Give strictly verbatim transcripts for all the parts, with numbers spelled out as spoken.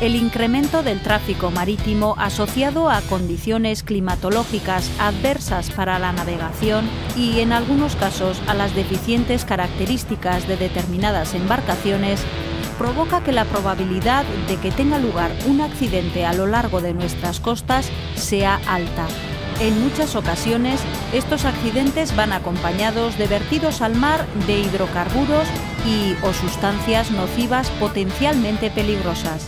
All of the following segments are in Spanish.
El incremento del tráfico marítimo asociado a condiciones climatológicas adversas para la navegación y, en algunos casos, a las deficientes características de determinadas embarcaciones, provoca que la probabilidad de que tenga lugar un accidente a lo largo de nuestras costas sea alta. En muchas ocasiones, estos accidentes van acompañados de vertidos al mar de hidrocarburos y o sustancias nocivas potencialmente peligrosas.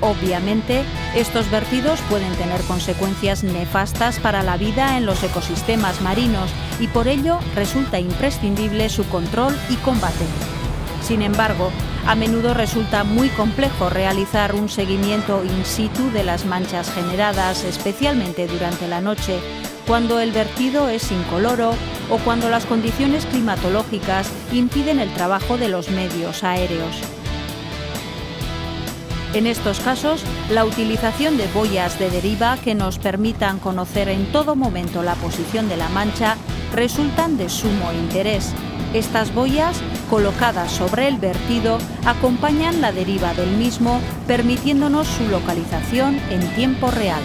Obviamente, estos vertidos pueden tener consecuencias nefastas para la vida en los ecosistemas marinos y por ello resulta imprescindible su control y combate. Sin embargo, a menudo resulta muy complejo realizar un seguimiento in situ de las manchas generadas, especialmente durante la noche, cuando el vertido es incoloro o cuando las condiciones climatológicas impiden el trabajo de los medios aéreos. En estos casos, la utilización de boyas de deriva que nos permitan conocer en todo momento la posición de la mancha resultan de sumo interés. Estas boyas, colocadas sobre el vertido, acompañan la deriva del mismo, permitiéndonos su localización en tiempo real.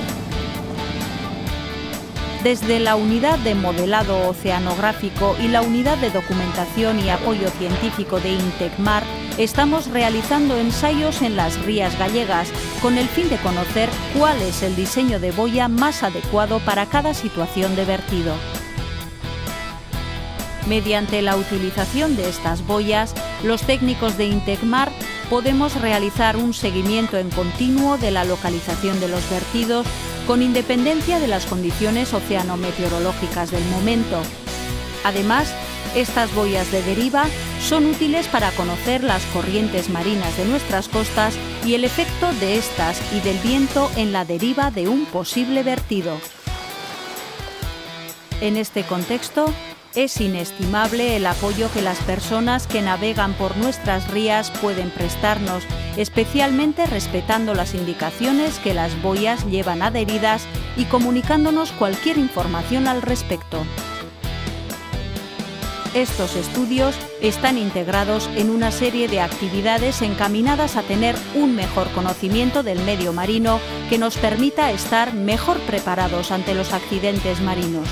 Desde la Unidad de Modelado Oceanográfico y la Unidad de Documentación y Apoyo Científico de Intecmar, estamos realizando ensayos en las rías gallegas con el fin de conocer cuál es el diseño de boya más adecuado para cada situación de vertido. Mediante la utilización de estas boyas, los técnicos de Intecmar podemos realizar un seguimiento en continuo de la localización de los vertidos con independencia de las condiciones oceanometeorológicas del momento. Además, estas boyas de deriva son útiles para conocer las corrientes marinas de nuestras costas y el efecto de estas y del viento en la deriva de un posible vertido. En este contexto, es inestimable el apoyo que las personas que navegan por nuestras rías pueden prestarnos, especialmente respetando las indicaciones que las boyas llevan adheridas y comunicándonos cualquier información al respecto. Estos estudios están integrados en una serie de actividades encaminadas a tener un mejor conocimiento del medio marino que nos permita estar mejor preparados ante los accidentes marinos.